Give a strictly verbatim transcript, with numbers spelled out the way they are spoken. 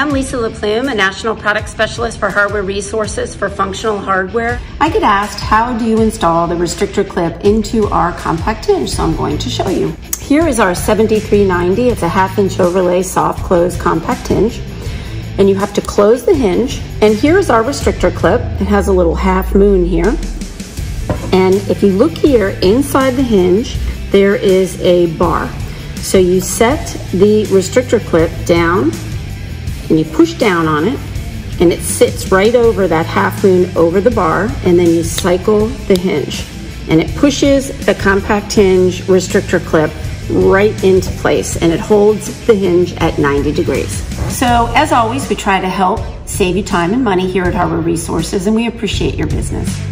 I'm Lisa LaPlume, a National Product Specialist for Hardware Resources for Functional Hardware. I get asked, how do you install the restrictor clip into our compact hinge? So I'm going to show you. Here is our seventy-three ninety. It's a half inch overlay soft close compact hinge. And you have to close the hinge. And here is our restrictor clip. It has a little half moon here. And if you look here inside the hinge, there is a bar. So you set the restrictor clip down and you push down on it, and it sits right over that half moon over the bar, and then you cycle the hinge. And it pushes the compact hinge restrictor clip right into place, and it holds the hinge at ninety degrees. So as always, we try to help save you time and money here at Hardware Resources, and we appreciate your business.